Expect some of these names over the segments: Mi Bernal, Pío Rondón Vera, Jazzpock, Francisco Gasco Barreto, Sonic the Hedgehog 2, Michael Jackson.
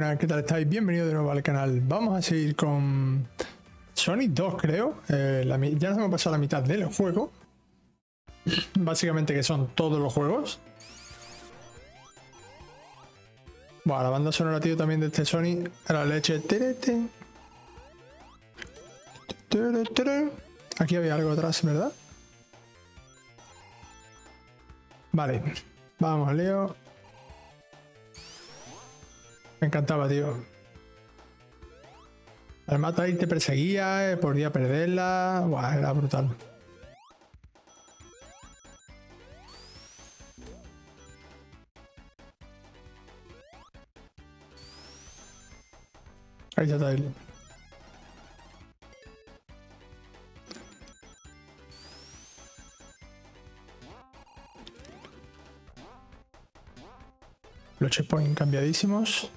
buenas, ¿qué tal estáis? Bienvenidos de nuevo al canal. Vamos a seguir con Sonic 2, creo. Ya nos hemos pasado la mitad del juego. Básicamente que son todos los juegos. Bueno, la banda sonora, tío, también de este Sonic. La leche. Aquí había algo atrás, ¿verdad? Vale. Vamos, Leo. Me encantaba, tío. El mata ahí te perseguía, podía perderla. Buah, era brutal. Ahí ya está él. Los checkpoints cambiadísimos.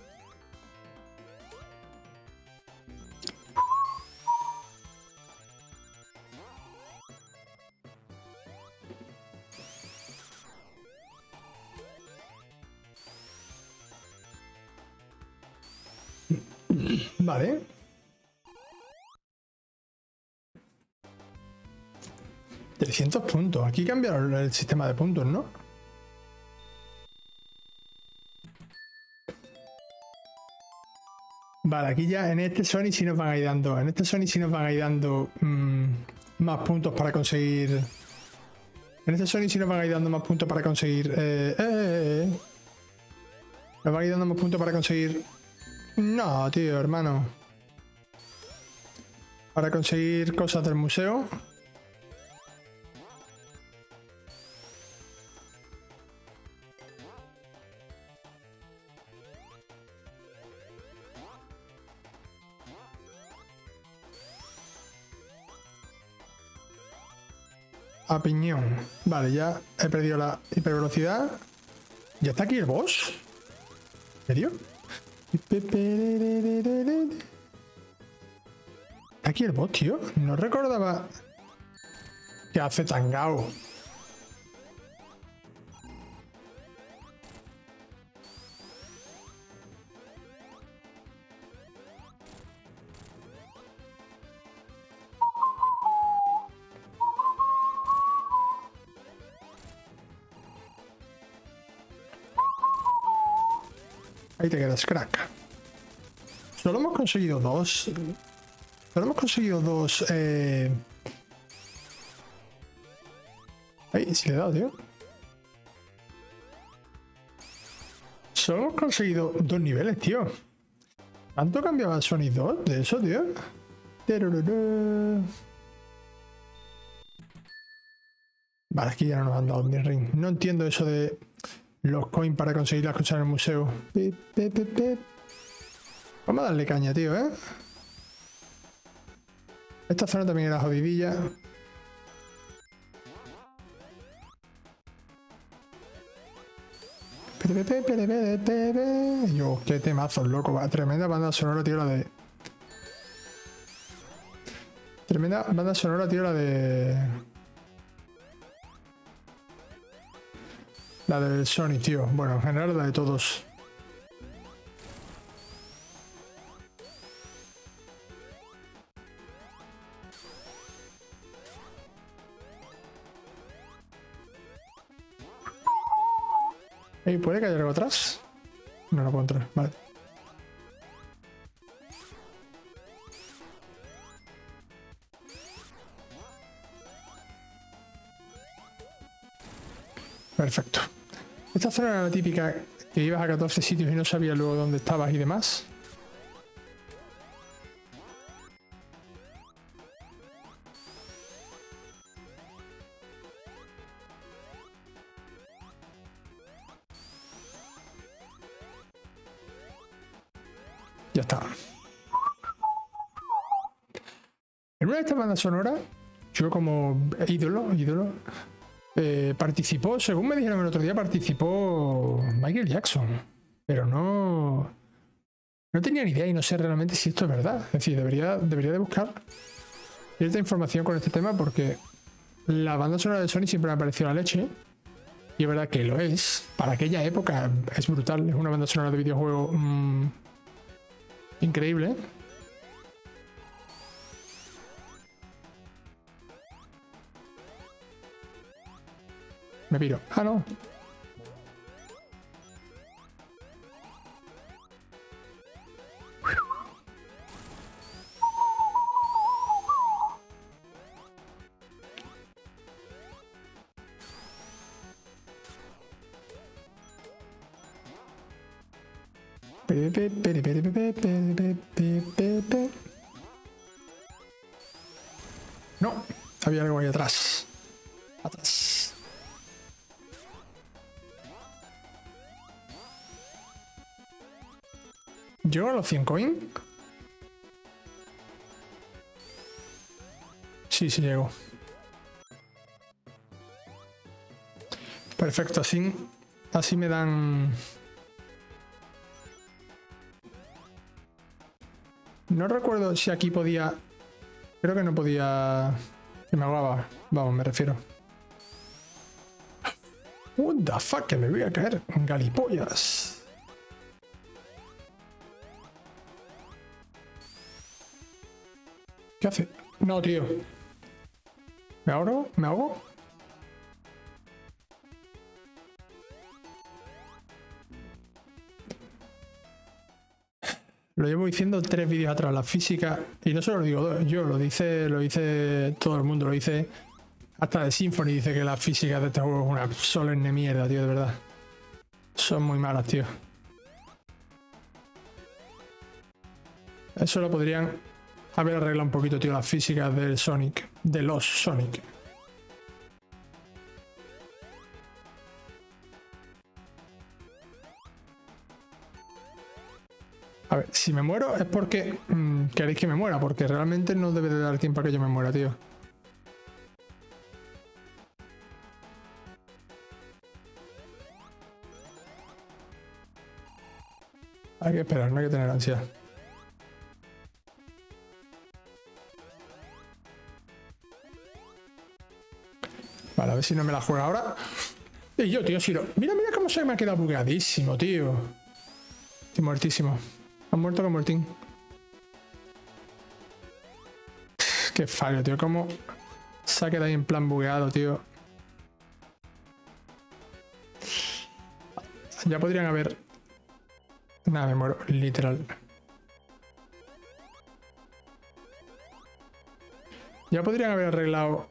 Vale. ¿300 puntos? Aquí cambiaron el sistema de puntos, ¿no? Vale, aquí ya en este Sonic sí nos van a ir dando. En este Sonic sí nos van a ir dando más puntos para conseguir. En este Sonic sí nos van a ir dando más puntos para conseguir. Nos van a ir dando más puntos para conseguir. No, tío, hermano. Para conseguir cosas del museo. A piñón. Vale, ya he perdido la hipervelocidad. ¿Ya está aquí el boss? ¿En serio? Aquí el bot, tío. No recordaba que hace tangao. Ahí te quedas, crack. Solo hemos conseguido dos. Solo hemos conseguido dos. Ay, sí le he dado, tío. Solo hemos conseguido dos niveles, tío. ¿Cuánto cambiaba Sonic 2 de eso, tío? Vale, aquí ya no nos han dado ni ring. No entiendo eso de los coins para conseguir las cosas en el museo. Vamos a darle caña, tío, ¿eh? Esta zona también era jodidilla. Yo, qué temazos, loco. Va. Tremenda banda sonora, tío, la de... Tremenda banda sonora, tío, la de... La del Sonic, tío. Bueno, en general la de todos. Ey, ¿puede que haya algo atrás? No, no puedo entrar. Vale. Perfecto. Esta zona era la típica que ibas a 14 sitios y no sabías luego dónde estabas y demás. Ya está. En una de estas bandas sonoras, yo como ídolo, participó, según me dijeron el otro día, participó Michael Jackson, pero no tenía ni idea y no sé realmente si esto es verdad. Es decir, debería de buscar cierta información con este tema porque la banda sonora de Sonic siempre me ha parecido la leche y es verdad que lo es. Para aquella época es brutal, es una banda sonora de videojuego Increíble, ¿eh? Me piro. Ah, no. No, había algo ahí atrás. Atrás. ¿Yo a los 100 coin? Sí, sí llego. Perfecto, así. Así me dan... No recuerdo si aquí podía... Creo que no podía... Que me ahogaba. Vamos, me refiero. What the fuck, que me voy a caer en galipollas. ¿Qué hace? No, tío. ¿Me ahogo? ¿Me ahogo? Lo llevo diciendo 3 vídeos atrás, la física, y no solo lo digo yo, lo dice todo el mundo, lo dice hasta de Symphony, dice que la física de este juego es una solemne mierda, tío, de verdad. Son muy malas, tío. Eso lo podrían haber arreglado un poquito, tío, las físicas del Sonic, de los Sonic. A ver, si me muero es porque queréis que me muera, porque realmente no debe de dar tiempo a que yo me muera, tío. Hay que esperar, no hay que tener ansiedad. Vale, a ver si no me la juega ahora. Y yo, tío, Shiro. Mira, mira cómo se me ha quedado bugadísimo, tío. Estoy muertísimo. Han muerto los muertín. Qué fallo, tío. Cómo se ha quedado ahí en plan bugueado, tío. Ya podrían haber... Nada, me muero. Literal. Ya podrían haber arreglado...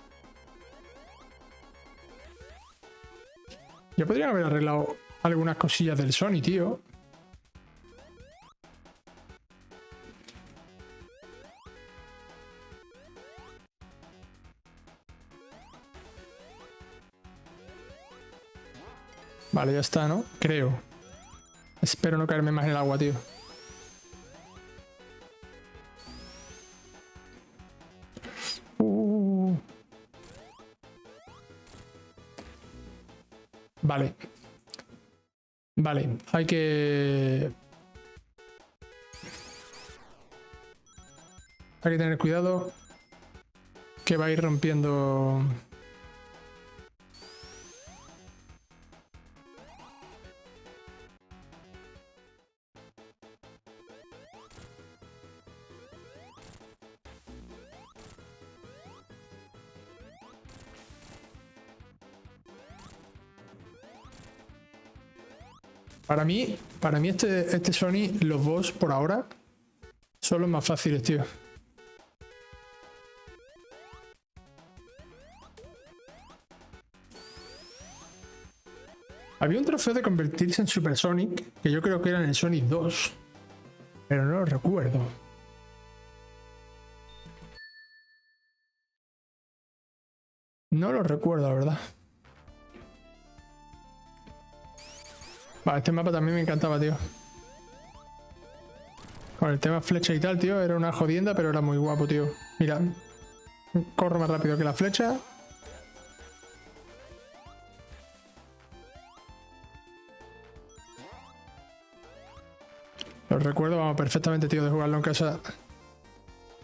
Ya podrían haber arreglado algunas cosillas del Sony, tío. Vale, ya está, ¿no? Creo. Espero no caerme más en el agua, tío. Vale. Vale, hay que... Hay que tener cuidado que va a ir rompiendo... Para mí este Sony, los boss por ahora, son los más fáciles, tío. Había un trofeo de convertirse en Super Sonic, que yo creo que era en el Sonic 2, pero no lo recuerdo. No lo recuerdo, la verdad. Vale, este mapa también me encantaba, tío. Con el tema flecha y tal, tío, era una jodienda, pero era muy guapo, tío. Mira, corro más rápido que la flecha. Lo recuerdo, vamos, perfectamente, tío, de jugarlo en casa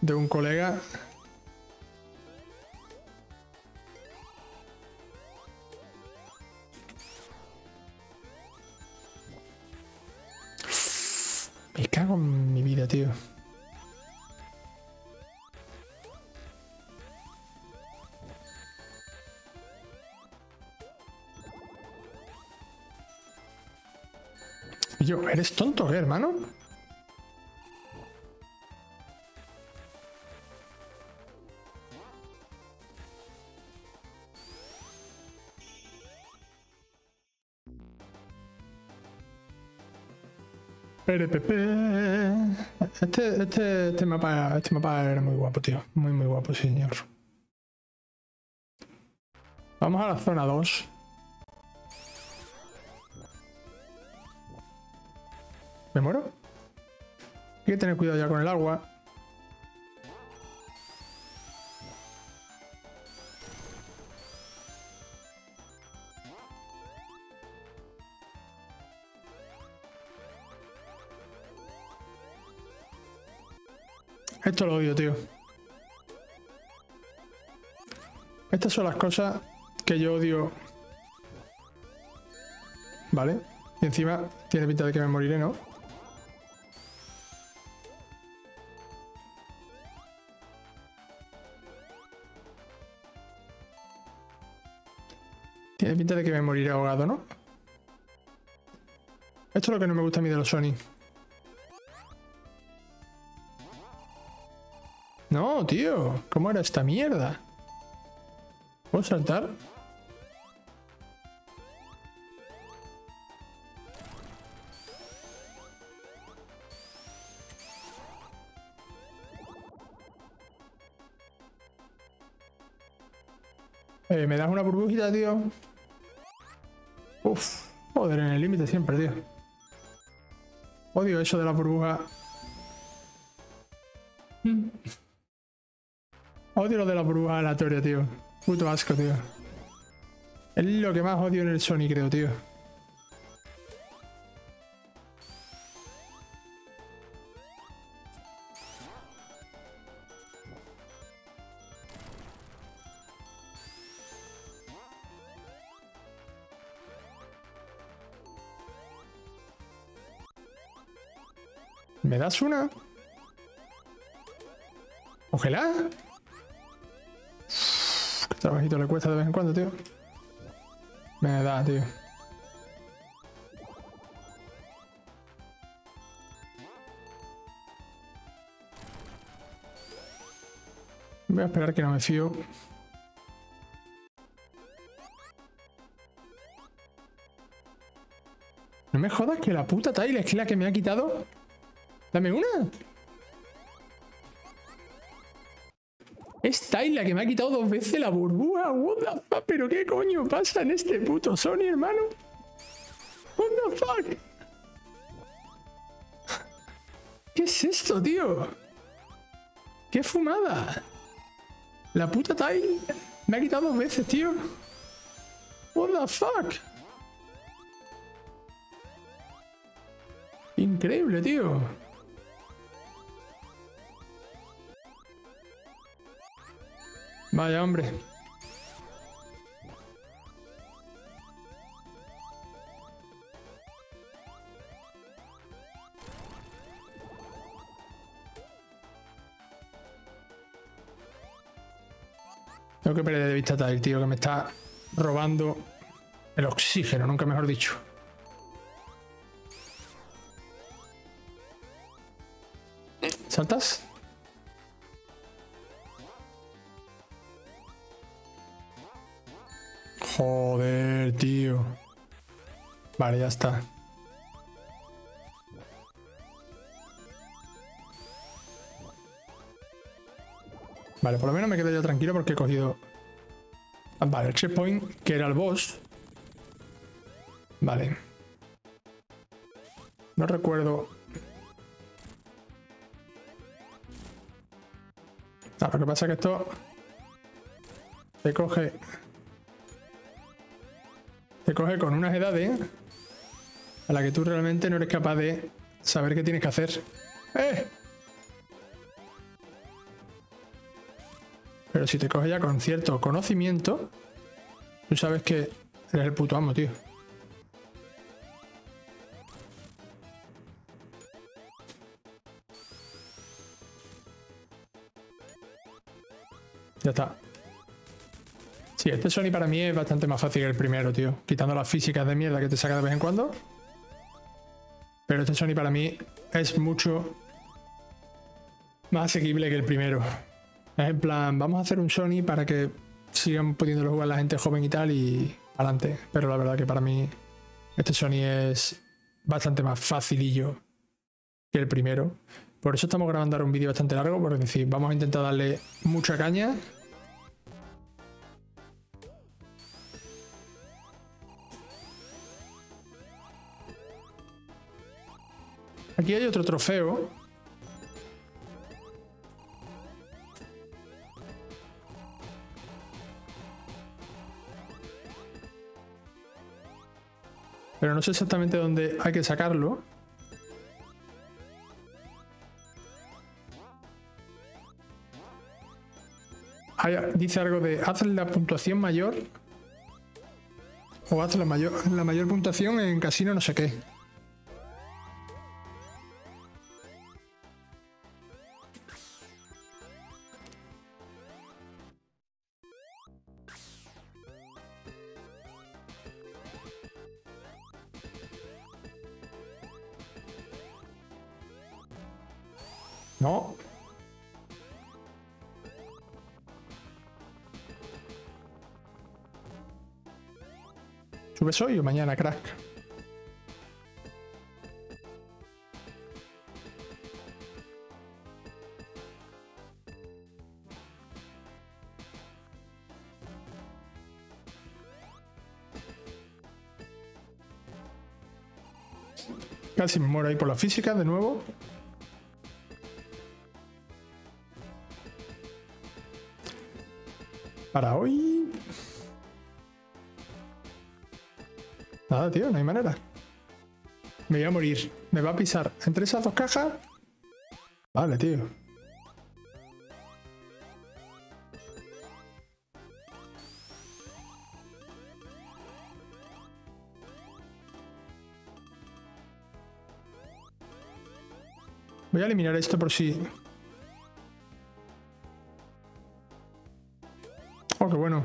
de un colega. cago en mi vida, tío. Yo, ¿eres tonto, hermano? Este mapa era muy guapo, tío. Muy, muy guapo, señor. Vamos a la zona 2. ¿Me muero? Hay que tener cuidado ya con el agua. Esto lo odio, tío. Estas son las cosas que yo odio. Vale. Y encima tiene pinta de que me moriré, ¿no? Tiene pinta de que me moriré ahogado, ¿no? Esto es lo que no me gusta a mí de los Sonic. No, tío. ¿Cómo era esta mierda? ¿Puedo saltar? ¿Me das una burbujita, tío? Uf. Joder, en el límite siempre, tío. Odio eso de la burbuja. Odio lo de la burbuja aleatoria, tío. Puto asco, tío. Es lo que más odio en el Sonic, creo, tío. ¿Me das una? ¿Ojalá? Trabajito le cuesta de vez en cuando, tío. Me da, tío. Voy a esperar que no me fío. No me jodas que la puta Tile es la que me ha quitado. Dame una. Es Tayla que me ha quitado 2 veces la burbuja. What the fuck? ¿Pero qué coño pasa en este puto Sony, hermano? What the fuck? ¿Qué es esto, tío? ¡Qué fumada! La puta Tayla me ha quitado 2 veces, tío. What the fuck? Increíble, tío. Vaya, hombre. Tengo que perder de vista a Tile, tío, que me está robando el oxígeno, nunca mejor dicho. ¿Saltas? Joder, tío. Vale, ya está. Vale, por lo menos me quedo ya tranquilo porque he cogido... Vale, el checkpoint, que era el boss. Vale. No recuerdo... Ah, lo que pasa es que esto... Se coge... Te coge con unas edades a las que tú realmente no eres capaz de saber qué tienes que hacer. ¡Eh! Pero si te coge ya con cierto conocimiento, tú sabes que eres el puto amo, tío. Ya está. Sí, este Sonic para mí es bastante más fácil que el primero, tío. Quitando las físicas de mierda que te saca de vez en cuando. Pero este Sonic para mí es mucho más asequible que el primero. Es en plan, vamos a hacer un Sonic para que sigan pudiéndolo jugar la gente joven y tal y adelante. Pero la verdad que para mí este Sonic es bastante más facilillo que el primero. Por eso estamos grabando ahora un vídeo bastante largo, porque decir, vamos a intentar darle mucha caña. Aquí hay otro trofeo. Pero no sé exactamente dónde hay que sacarlo. Dice algo de haz la puntuación mayor o haz la mayor puntuación en casino no sé qué. No. ¿Subes hoy o mañana, crack? Casi me muero ahí por la física de nuevo. Para hoy... Nada, tío, no hay manera. Me voy a morir. Me va a pisar entre esas dos cajas. Vale, tío. Voy a eliminar esto por si... Oh, qué bueno.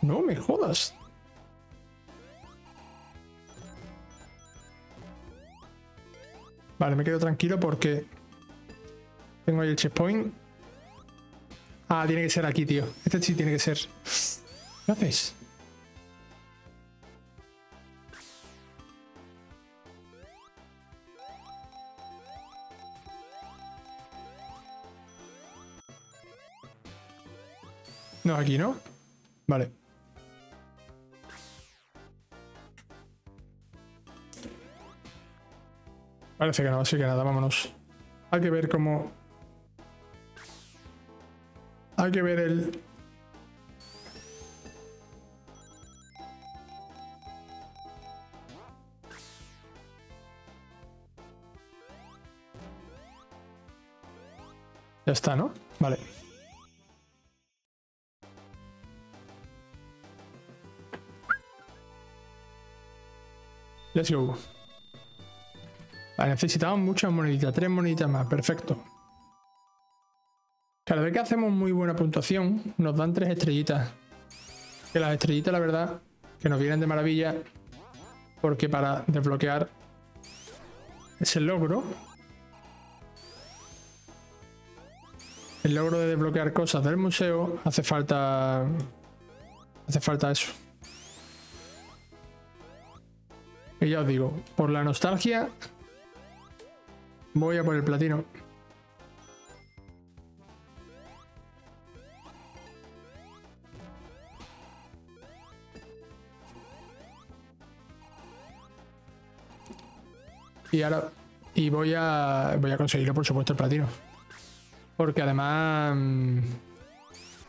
No me jodas. Vale, me quedo tranquilo porque tengo ahí el checkpoint. Ah, tiene que ser aquí, tío. Este sí tiene que ser. ¿Qué haces? No, aquí no. Vale. Parece que no, así que nada, vámonos. Hay que ver cómo... Hay que ver el... Ya está, ¿no? Vale. Let's go. Vale, necesitamos muchas moneditas, 3 moneditas más, perfecto. Cada vez que hacemos muy buena puntuación, nos dan 3 estrellitas. Que las estrellitas, la verdad, que nos vienen de maravilla, porque para desbloquear ese logro, el logro de desbloquear cosas del museo, hace falta eso. Y ya os digo, por la nostalgia, voy a por el platino. Y ahora, y voy a conseguirlo, por supuesto, el platino. Porque además,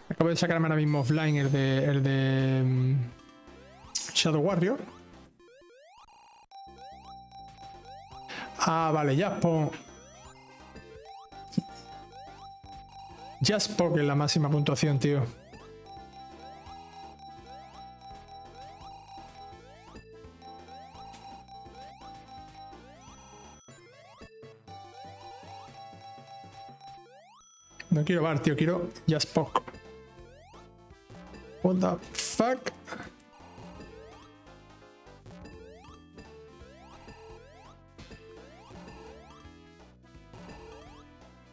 acabo de sacarme ahora mismo offline el de Shadow Warrior. Ah, vale, Jazzpock. Jazzpock es la máxima puntuación, tío. No quiero bar, tío, quiero Jazzpock. What the fuck?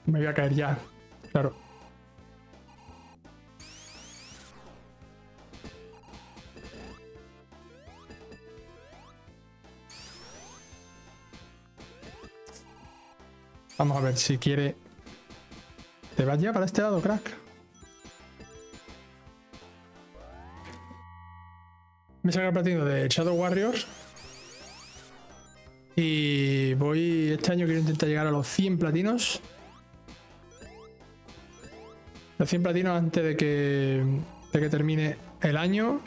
Me voy a caer ya, claro. Vamos a ver si quiere... ¿Te vas ya para este lado, crack? Me saca el platino de Shadow Warrior. Y voy... Este año quiero intentar llegar a los 100 platinos. Los 100 platinos antes de que termine el año.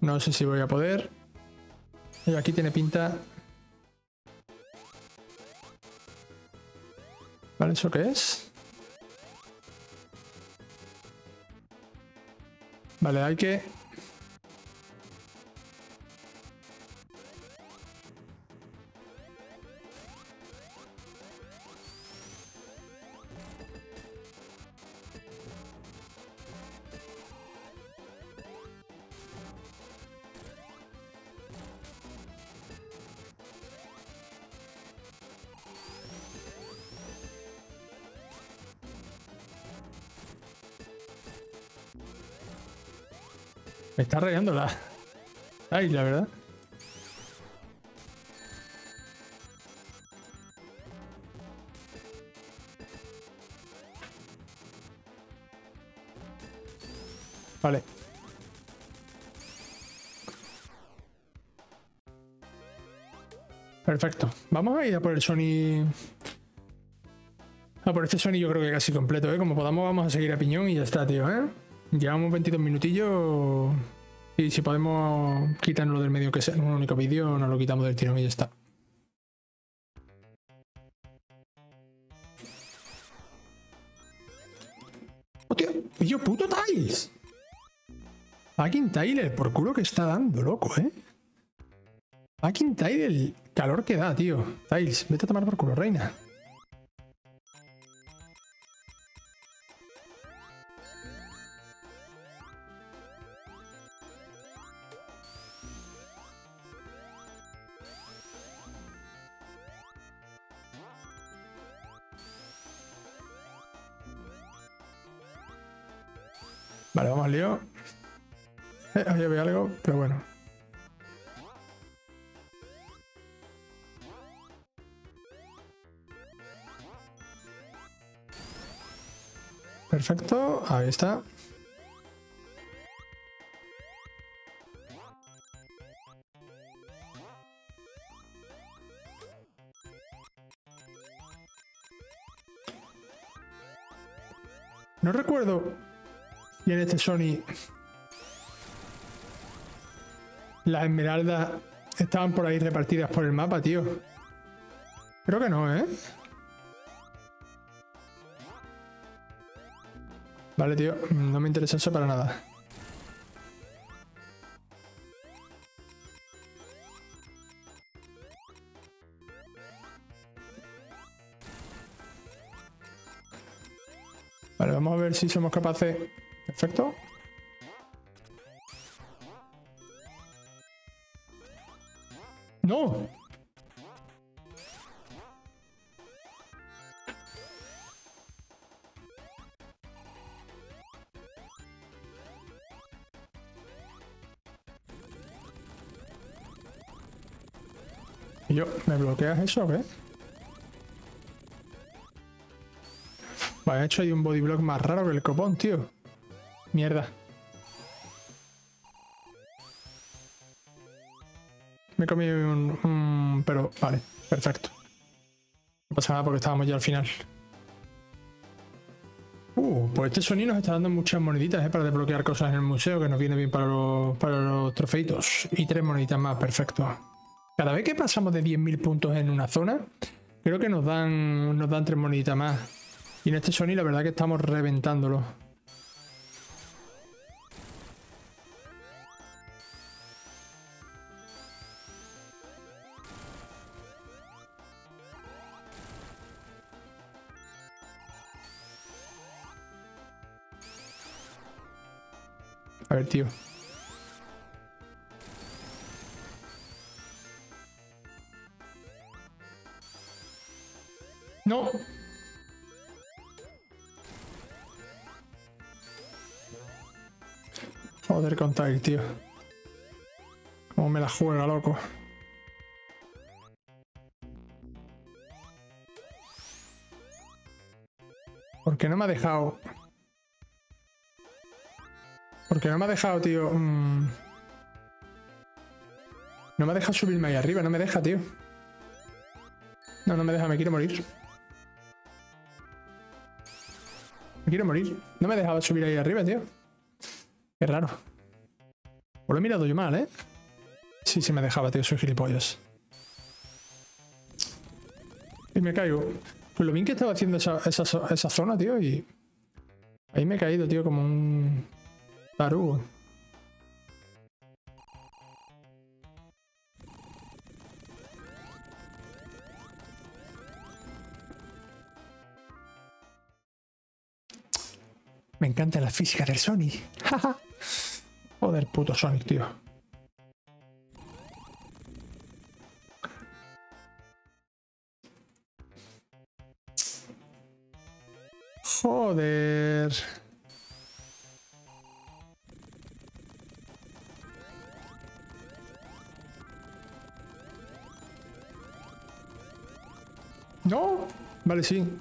No sé si voy a poder. Y aquí tiene pinta... Vale, ¿eso qué es? Vale, hay que... Me está rayando la isla, ¿verdad? Vale. Perfecto. Vamos a ir a por el Sony... A por este Sony yo creo que casi completo, ¿eh? Como podamos vamos a seguir a piñón y ya está, tío, ¿eh? Llevamos 22 minutillos y si podemos quitarlo del medio que sea en un único vídeo, nos lo quitamos del tirón y ya está. ¡Hostia! ¡Yo puto Tiles! Fucking Tyler, por culo que está dando, loco, ¿eh? Fucking Tyler, el calor que da, tío. Tiles, vete a tomar por culo, reina. Vale, vamos al lío. Ahí había algo, pero bueno. Perfecto, ahí está. No recuerdo... Y en este Sony las esmeraldas estaban por ahí repartidas por el mapa, tío. Creo que no, ¿eh? Vale, tío, no me interesa eso para nada. Vale, vamos a ver si somos capaces... Perfecto. ¡No! Y yo, ¿me bloqueas eso o qué? Vale, de hecho hay un bodyblock más raro que el copón, tío. Mierda. Me comí un... Pero vale, perfecto. No pasa nada porque estábamos ya al final. Pues este sonido nos está dando muchas moneditas, para desbloquear cosas en el museo, que nos viene bien para los trofeitos. Y 3 moneditas más, perfecto. Cada vez que pasamos de 10.000 puntos en una zona, creo que nos dan 3 moneditas más. Y en este sonido la verdad que estamos reventándolo. A ver, tío. No. Joder con Tile, tío. Cómo me la juega, loco. ¿Por qué no me ha dejado? ¿Por qué no me ha dejado, tío? No me ha dejado subirme ahí arriba, no me deja, tío. No, no me deja, me quiero morir. Me quiero morir. No me dejaba subir ahí arriba, tío. Qué raro. O lo he mirado yo mal, ¿eh? Sí, sí me dejaba, tío. Soy gilipollas. Y me caigo. Pues lo bien que estaba haciendo esa zona, tío, y... Ahí me he caído, tío, como un... tarugo. Me encanta la física del Sonic. Joder, puto Sonic, tío. Joder. No. Vale, sí.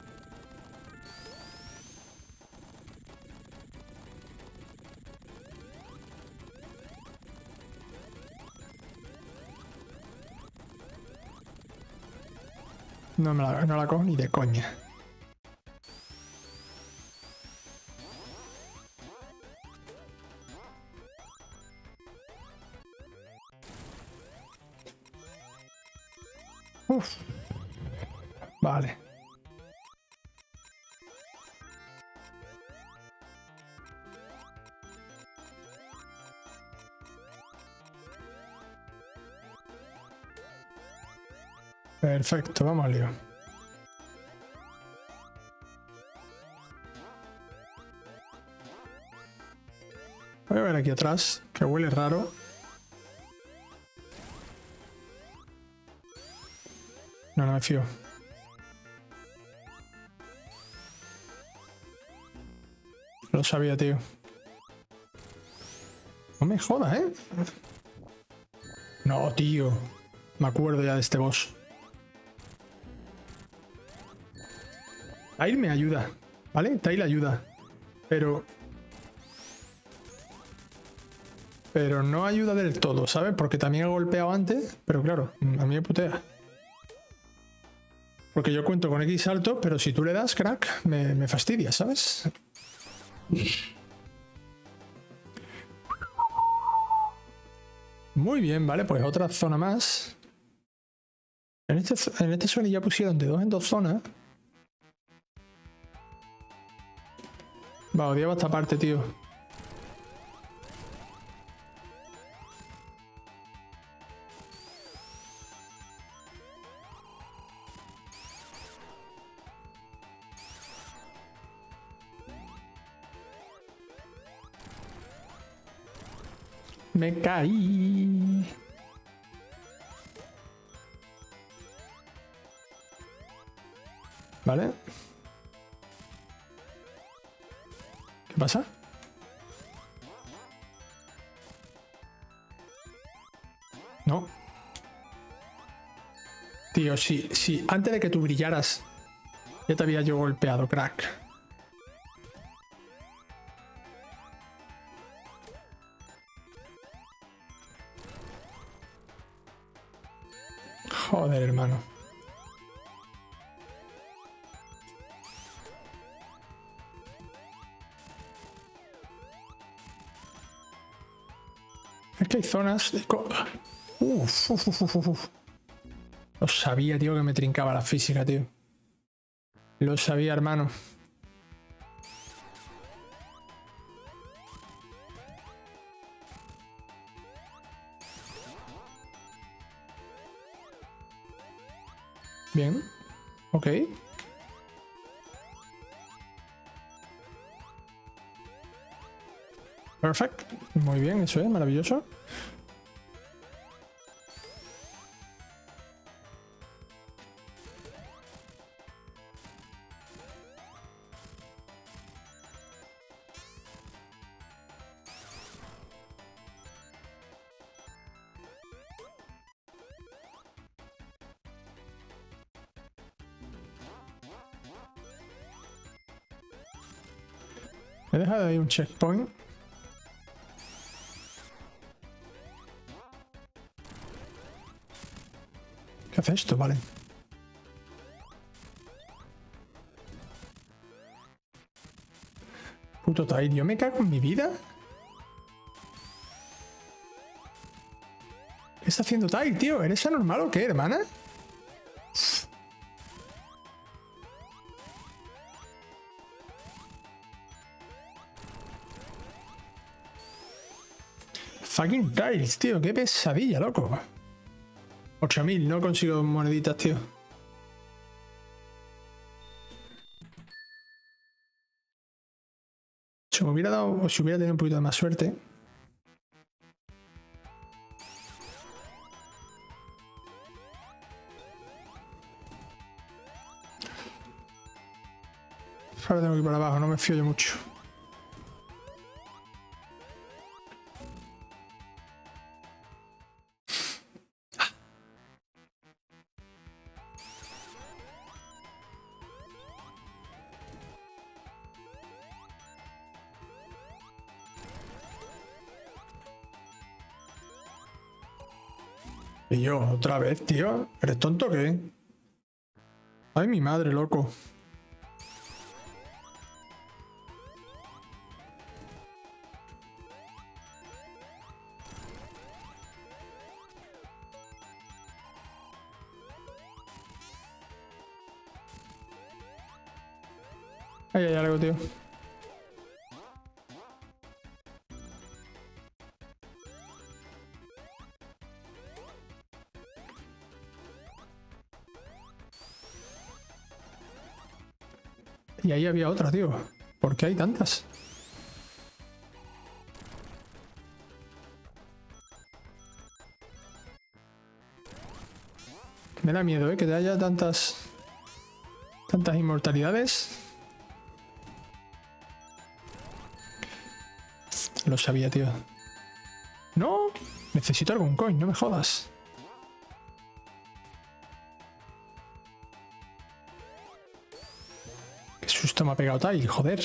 No la cojo ni de coña. Uf. Vale. Perfecto, vamos al lío. Voy a ver aquí atrás, que huele raro. No, no me fío. Lo sabía, tío. No me jodas, ¿eh? No, tío. Me acuerdo ya de este boss. Tail me ayuda, ¿vale? Tail ayuda, pero no ayuda del todo, ¿sabes? Porque también he golpeado antes, pero claro, a mí me putea. Porque yo cuento con X salto, pero si tú le das, crack, me fastidia, ¿sabes? Muy bien, vale, pues otra zona más. En este suelo ya pusieron de dos en dos zonas. Va, odiaba esta parte, tío. Me caí. Vale. ¿Qué pasa? No. Tío, sí, antes de que tú brillaras, ya te había yo golpeado, crack. Joder, hermano. Es que hay zonas de... Uf. Lo sabía, tío, que me trincaba la física, tío. Lo sabía, hermano. Bien. Ok. Perfect. Muy bien, eso es maravilloso. He dejado ahí un checkpoint. ¿Qué hace esto? Vale. Puto Tyrio, me cago en mi vida. ¿Qué está haciendo Tyrio, tío? ¿Eres anormal o qué, hermana? Fucking tiles, tío, qué pesadilla, loco. 8000, no consigo moneditas, tío. Si me hubiera dado, o si hubiera tenido un poquito de más suerte. Ahora tengo que ir para abajo, no me fío yo mucho. Y yo, otra vez, tío. ¿Eres tonto o qué? Ay, mi madre, loco. Ahí hay algo, tío. Y ahí había otra, tío. ¿Por qué hay tantas? Me da miedo, ¿eh? Que haya tantas inmortalidades. Lo sabía, tío. ¡No! Necesito algún coin, no me jodas. Esto me ha pegado tal, joder.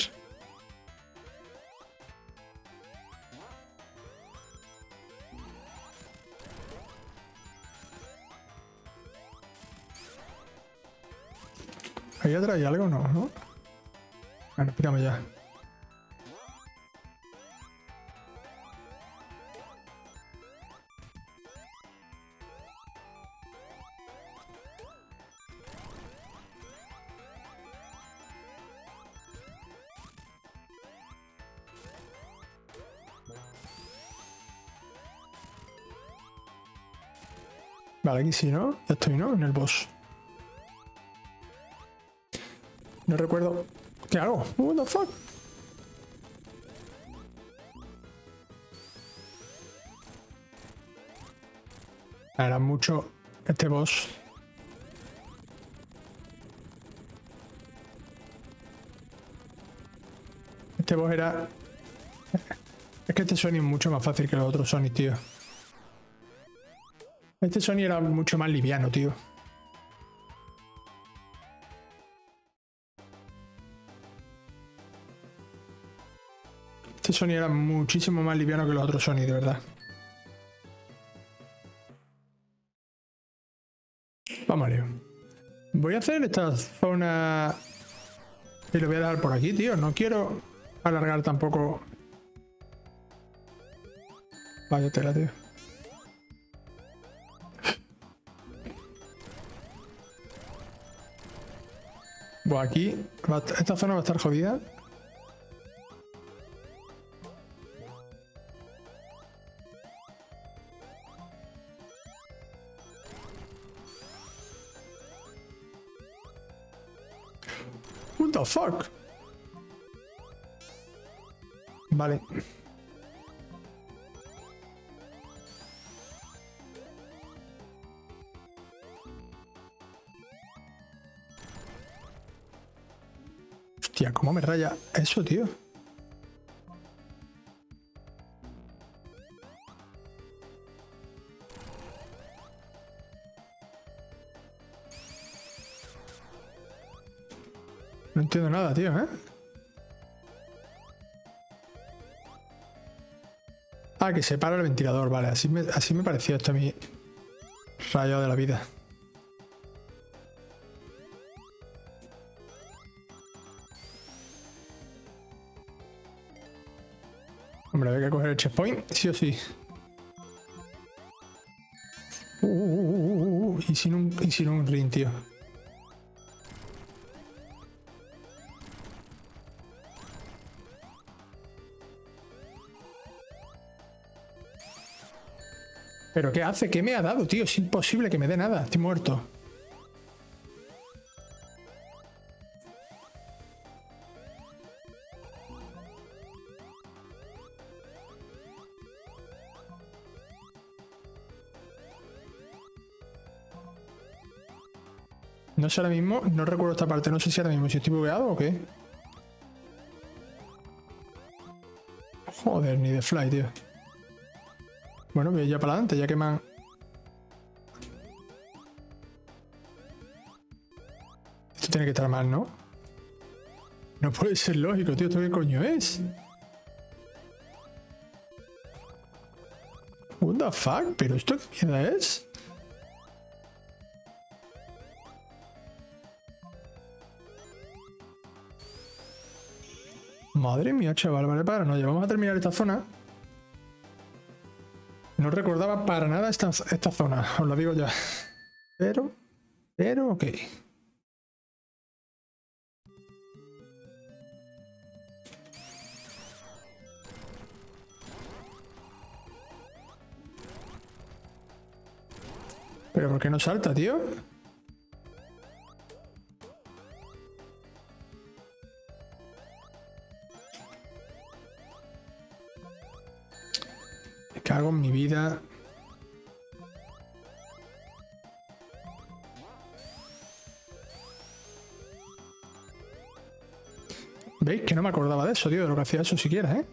¿Ahí atrás hay algo? No, ¿no? Bueno, pírame ya. Vale, aquí sí, ¿no? Ya estoy, ¿no? En el boss. No recuerdo... ¿Qué hago? What the fuck? Era mucho este boss. Este boss era... Es que este Sonic es mucho más fácil que los otros Sonic, tío. Este Sonic era mucho más liviano, tío. Este Sonic era muchísimo más liviano que los otros Sonic, de verdad. Vamos, Leo. Voy a hacer esta zona... Y lo voy a dejar por aquí, tío. No quiero alargar tampoco... Vaya tela, tío. Pues aquí, esta zona va a estar jodida. What the fuck? Vale. Hostia, cómo me raya eso, tío. No entiendo nada, tío, ¿eh? Ah, que se para el ventilador, vale. Así me pareció esto a mí. Rayado de la vida. Hombre, hay que coger el checkpoint, sí o sí. Y sin un ring, tío. ¿Pero qué hace? ¿Qué me ha dado, tío? Es imposible que me dé nada. Estoy muerto. No sé ahora mismo, no recuerdo esta parte. No sé si ahora mismo si estoy bugueado o qué. Joder, ni de fly, tío. Bueno, voy ya para adelante, ya que me han... Esto tiene que estar mal, ¿no? No puede ser lógico, tío. ¿Esto qué coño es? What the fuck? ¿Pero esto qué mierda es? Madre mía, chaval. Vale, para no. Ya vamos a terminar esta zona. No recordaba para nada esta zona, os lo digo ya. Pero, ok. ¿Pero por qué no salta, tío? Hago en mi vida. ¿Veis? Que no me acordaba de eso, tío, de lo que hacía eso siquiera, ¿eh?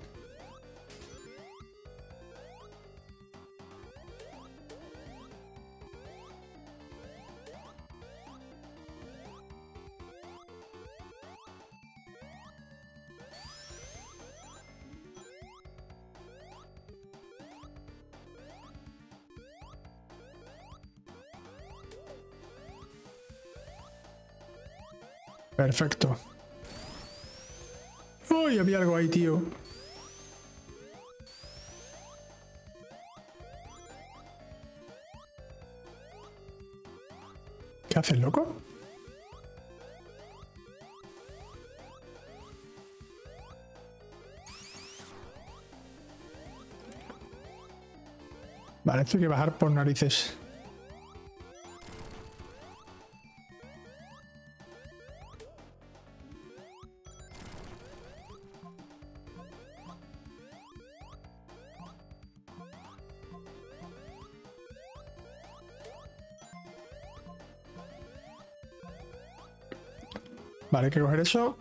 Perfecto. Uy, había algo ahí, tío. ¿Qué haces, loco? Vale, esto hay que bajar por narices. Vale, hay que coger eso.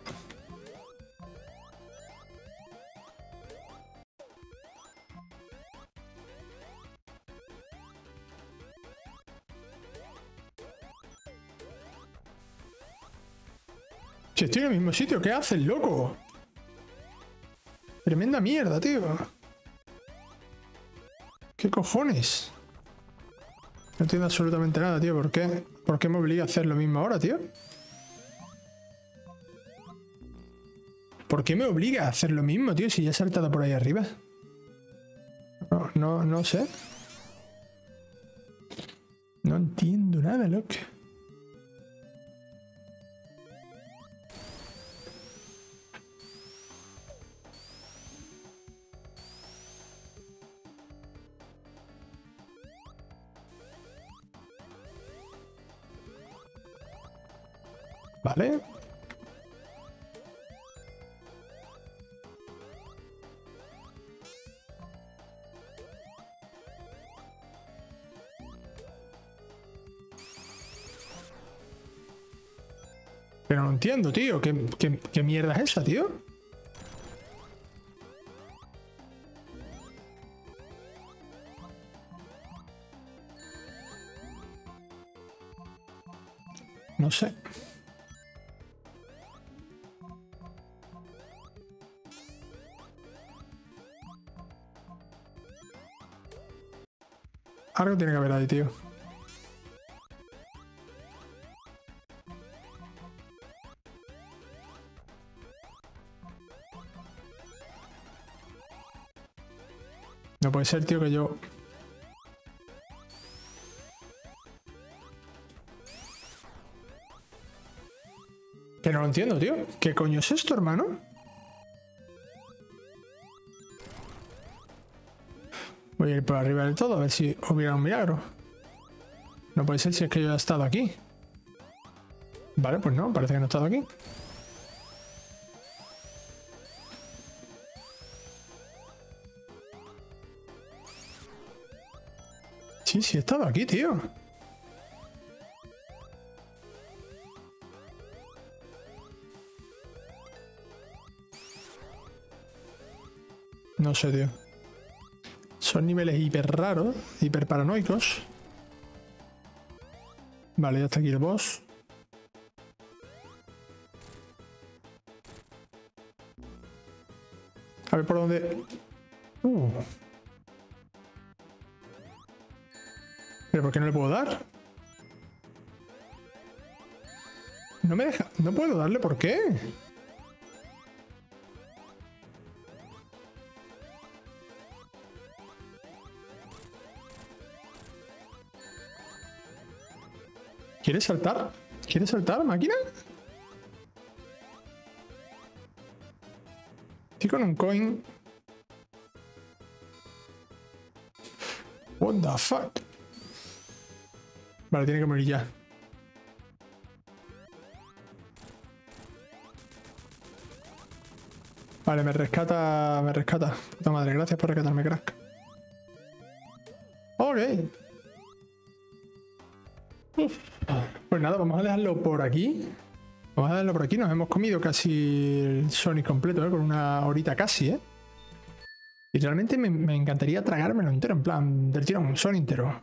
Si estoy en el mismo sitio, ¿qué haces, loco? Tremenda mierda, tío. ¿Qué cojones? No entiendo absolutamente nada, tío. ¿Por qué me obliga a hacer lo mismo ahora, tío? ¿Por qué me obliga a hacer lo mismo, tío? Si ya he saltado por ahí arriba. No sé. No entiendo nada, loco. Vale. Pero no entiendo, tío. ¿Qué mierda es esa, tío? No sé. Algo tiene que haber ahí, tío. No puede ser, tío, que yo... Que no lo entiendo, tío. ¿Qué coño es esto, hermano? Voy a ir por arriba del todo, a ver si hubiera un milagro. No puede ser, si es que yo he estado aquí. Vale, pues no, parece que no he estado aquí. Sí, sí he estado aquí, tío. No sé, tío. Son niveles hiper raros, hiper paranoicos. Vale, ya está aquí el boss. A ver por dónde... ¿Pero por qué no le puedo dar? No me deja... No puedo darle, ¿por qué? ¿Quieres saltar? ¿Quieres saltar, máquina? Estoy con un coin. What the fuck? Vale, tiene que morir ya. Vale, me rescata, me rescata. Puta madre, gracias por rescatarme, crack. Ok. Pues nada, vamos a dejarlo por aquí. Vamos a dejarlo por aquí. Nos hemos comido casi el Sonic completo, ¿eh? Con una horita casi, ¿eh? Y realmente me encantaría tragármelo entero, en plan, del tirón, Sonic entero.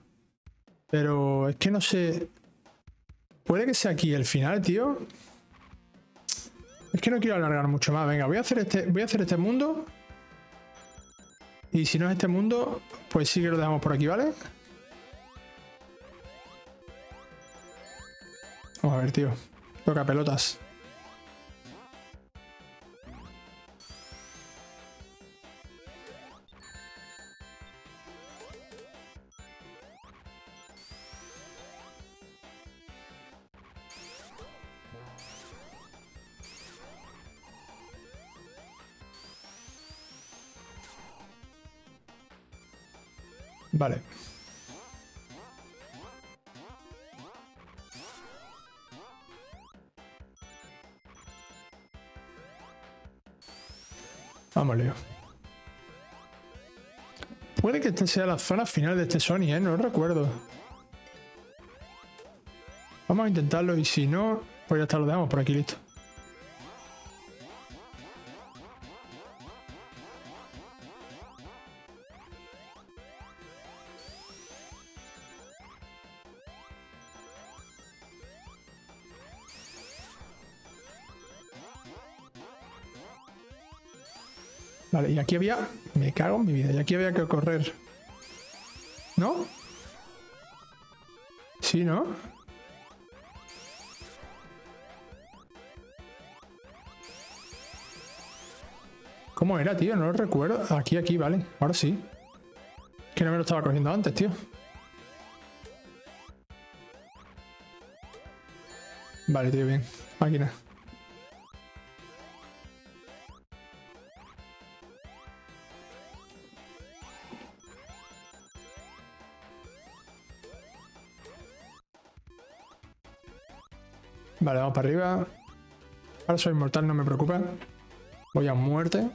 Pero es que no sé... Puede que sea aquí el final, tío. Es que no quiero alargar mucho más. Venga, voy a hacer este mundo. Y si no es este mundo, pues sí que lo dejamos por aquí, ¿vale? Vamos a ver, tío. Toca pelotas. Vale. Vamos, Leo. Puede que esta sea la zona final de este Sonic, ¿eh? No recuerdo. Vamos a intentarlo y si no, pues ya está, lo dejamos por aquí, listo. Vale, y aquí había... Me cago en mi vida. Y aquí había que correr. ¿No? Sí, ¿no? ¿Cómo era, tío? No lo recuerdo. Aquí, vale. Ahora sí. Es que no me lo estaba cogiendo antes, tío. Vale, tío, bien. Máquina. Vale, vamos para arriba. Ahora soy inmortal, no me preocupa. Voy a muerte.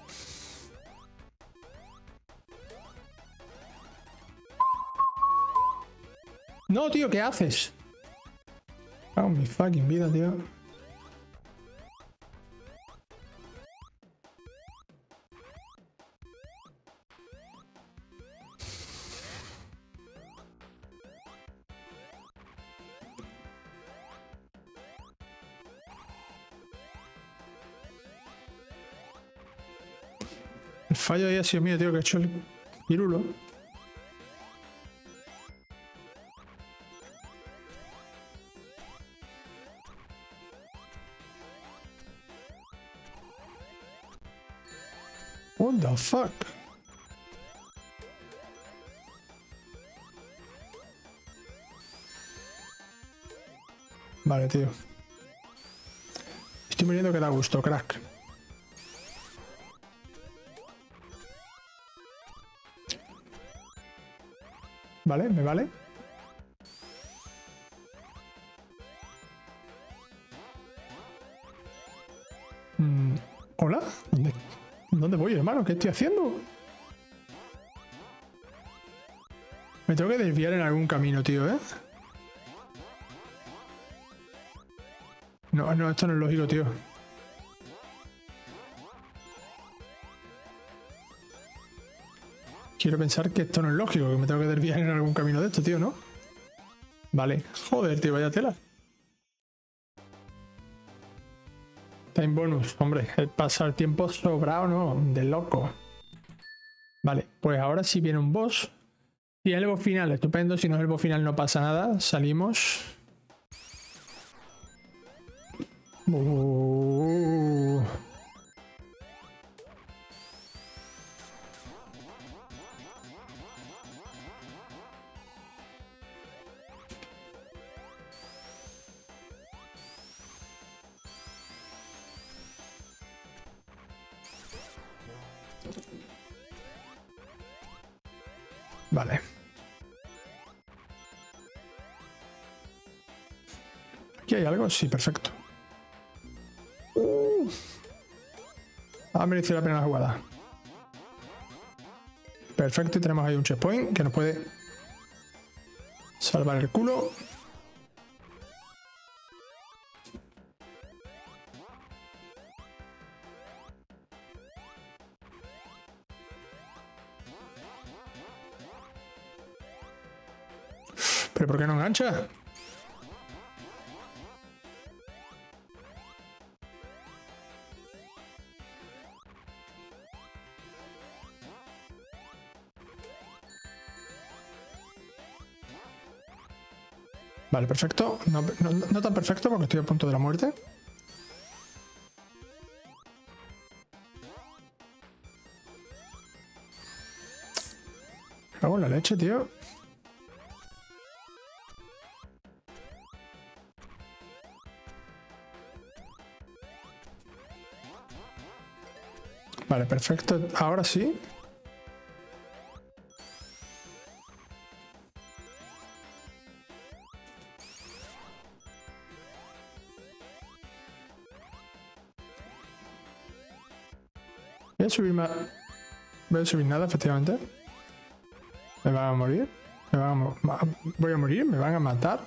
No, tío, ¿qué haces? Hago mi fucking vida, tío. El fallo ahí ha sido mío, tío, que ha hecho el pirulo. What the fuck? Vale, tío. Estoy mirando que da gusto, crack. Vale, me vale. ¿Hola? ¿Dónde voy, hermano? ¿Qué estoy haciendo? Me tengo que desviar en algún camino, tío, ¿eh? No, no, esto no es lógico, tío. Quiero pensar que esto no es lógico, que me tengo que desviar en algún camino de esto, tío, ¿no? Vale. Joder, tío, vaya tela. Time bonus, hombre, el pasar tiempo sobrado, ¿no? De loco. Vale, pues ahora sí viene un boss. Si es el boss final, estupendo. Si no es el boss final, no pasa nada. Salimos. Vale. ¿Aquí hay algo? Sí, perfecto. Ha merecido la pena la jugada. Perfecto, y tenemos ahí un checkpoint que nos puede salvar el culo. ¿Pero por qué no engancha? Vale, perfecto. No tan perfecto porque estoy a punto de la muerte. Cago en la leche, tío. Vale, perfecto. Ahora sí. Voy a subir más. Voy a subir nada, efectivamente. Me van a morir. Voy a morir, me van a matar.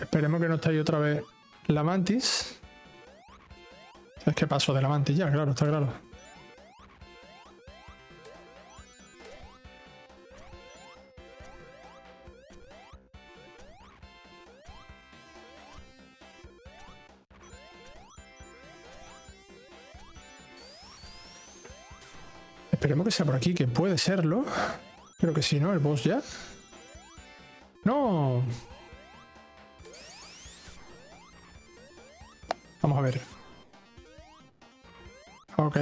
Esperemos que no esté ahí otra vez la mantis. Es que paso de la mantis ya, claro, está claro. Esperemos que sea por aquí, que puede serlo. Creo que sí, ¿no? El boss ya. ¡No! Vamos a ver. Ok.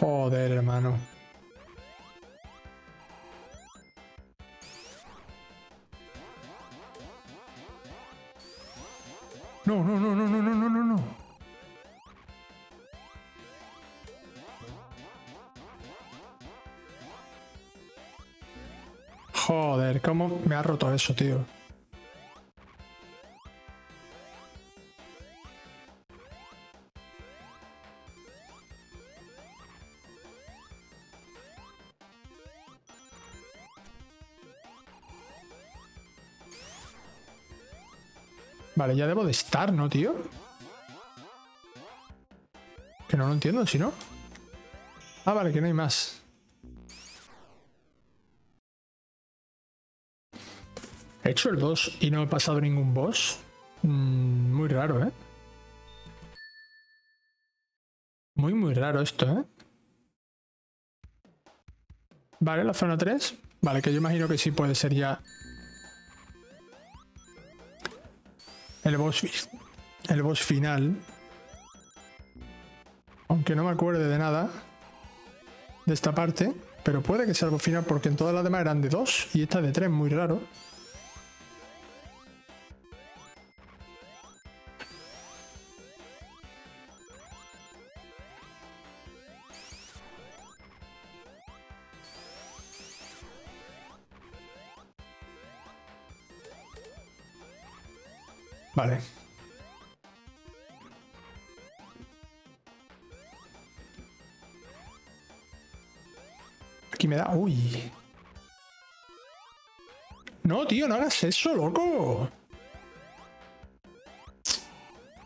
Joder, hermano. No, no, no, no, no, no, no, no, no. Joder, cómo me ha roto eso, tío. Vale, ya debo de estar, ¿no, tío? Que no lo entiendo, si no. Ah, vale, que no hay más. He hecho el boss y no he pasado ningún boss. Muy raro, ¿eh? Muy, muy raro esto, ¿eh? Vale, la zona 3. Vale, que yo imagino que sí puede ser ya el boss, final. Aunque no me acuerde de nada de esta parte, pero puede que sea el boss final porque en todas las demás eran de 2 y esta de 3, muy raro. Vale. Aquí me da... ¡Uy! No, tío, no hagas eso, loco.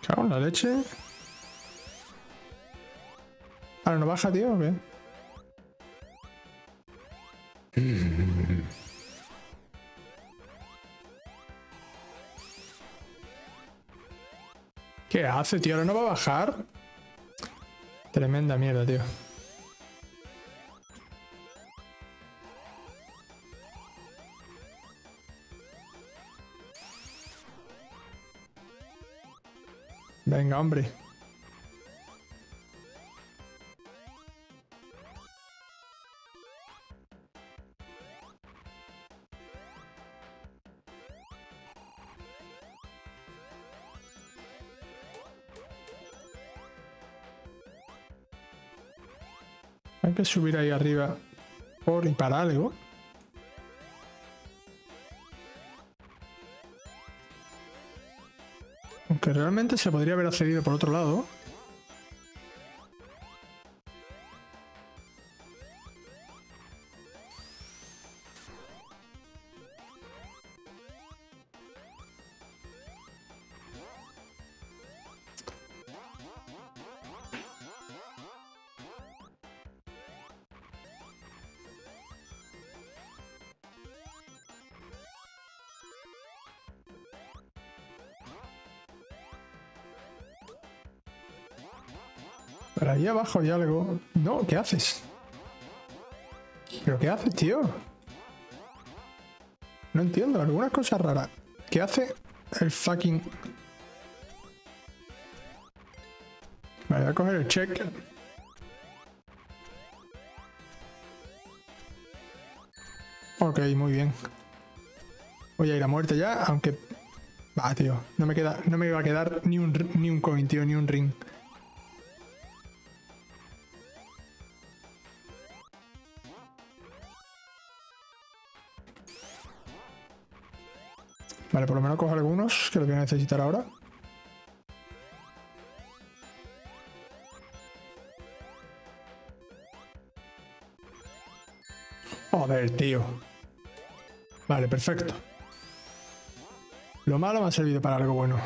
Cago en la leche. Ahora no baja, tío, ¿o qué? ¿Qué hace, tío? ¿Ahora no va a bajar? Tremenda mierda, tío. Venga, hombre. Hay que subir ahí arriba por y para algo. Aunque realmente se podría haber accedido por otro lado. Pero ahí abajo hay algo... No, ¿qué haces? ¿Pero qué haces, tío? No entiendo, algunas cosas raras. ¿Qué hace el fucking...? Vale, voy a coger el check. Ok, muy bien. Voy a ir a muerte ya, aunque... Va, tío, no me va a quedar ni un coin, tío, ni un ring. Vale, por lo menos cojo algunos, que los voy a necesitar ahora. Joder, tío. Vale, perfecto. Lo malo me ha servido para algo bueno.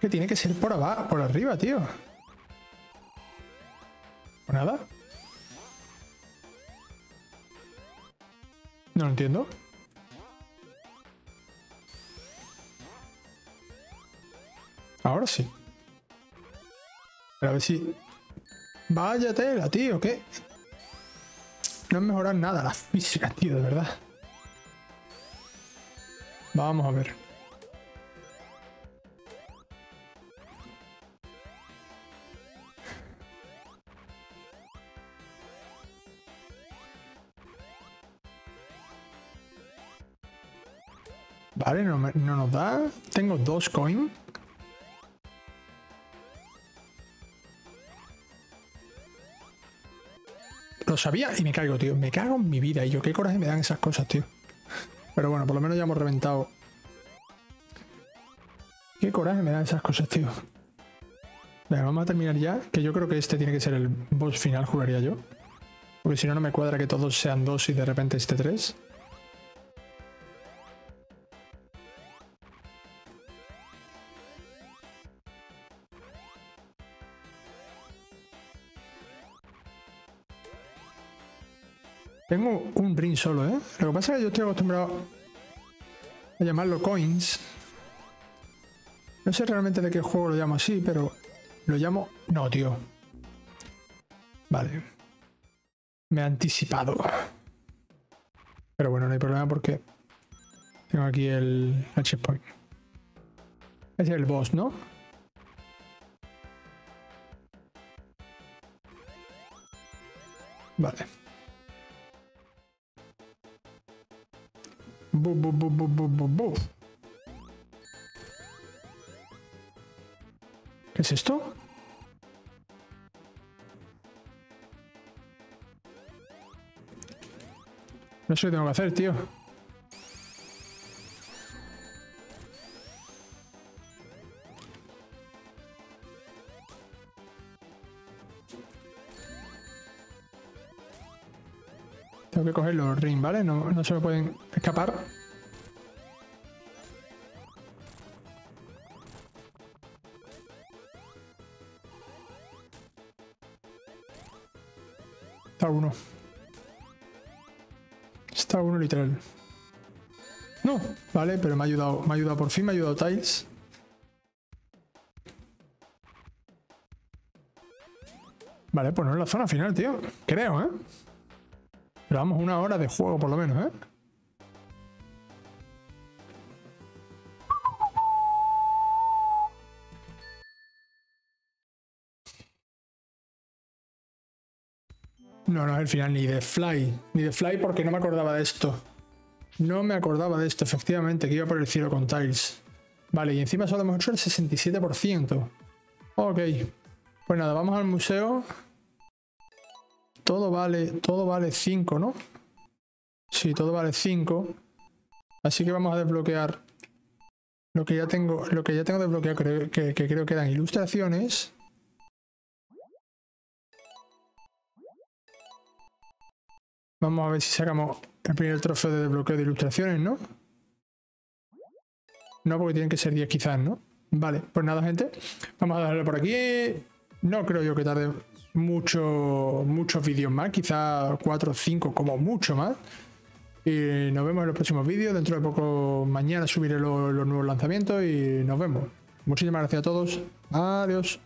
Que tiene que ser por abajo, por arriba, tío. ¿O nada? No lo entiendo. Ahora sí. Pero a ver si... Vaya tela, tío, ¿qué? No han mejorado nada la física, tío, de verdad. Vamos a ver. Vale, no nos da. Tengo 2 coins. Lo sabía y me caigo, tío. Me cago en mi vida. Y yo, qué coraje me dan esas cosas, tío. Pero bueno, por lo menos ya hemos reventado. Qué coraje me dan esas cosas, tío. Venga, vamos a terminar ya. Que yo creo que este tiene que ser el boss final, juraría yo. Porque si no, no me cuadra que todos sean 2 y de repente este 3. Tengo un ring solo, ¿eh? Lo que pasa es que yo estoy acostumbrado a llamarlo coins. No sé realmente de qué juego lo llamo así, pero lo llamo... No, tío. Vale. Me he anticipado. Pero bueno, no hay problema porque tengo aquí el checkpoint. Ese es el boss, ¿no? Vale. Buf, buf, buf, buf, buf, buf. ¿Qué es esto? No sé qué tengo que hacer, tío. Tengo que coger los rings, ¿vale? No se me pueden escapar. Está uno. Está uno literal. No, vale, pero me ha ayudado por fin, me ha ayudado Tiles. Vale, pues no es la zona final, tío. Creo, ¿eh? Pero vamos, 1 hora de juego por lo menos, ¿eh? No, no es el final ni de Fly. Ni de Fly porque no me acordaba de esto. No me acordaba de esto, efectivamente, que iba por el cielo con Tiles. Vale, y encima solo hemos hecho el 67%. Ok. Pues nada, vamos al museo. Todo vale 5, ¿no? Sí, todo vale 5. Así que vamos a desbloquear lo que ya tengo desbloqueado, que creo que eran ilustraciones. Vamos a ver si sacamos el primer trofeo de desbloqueo de ilustraciones, ¿no? No, porque tienen que ser 10 quizás, ¿no? Vale, pues nada, gente. Vamos a dejarlo por aquí. No creo yo que tarde muchos vídeos más, quizás 4 o 5 como mucho más. Y nos vemos en los próximos vídeos. Dentro de poco, mañana subiré los nuevos lanzamientos y nos vemos. Muchísimas gracias a todos. Adiós.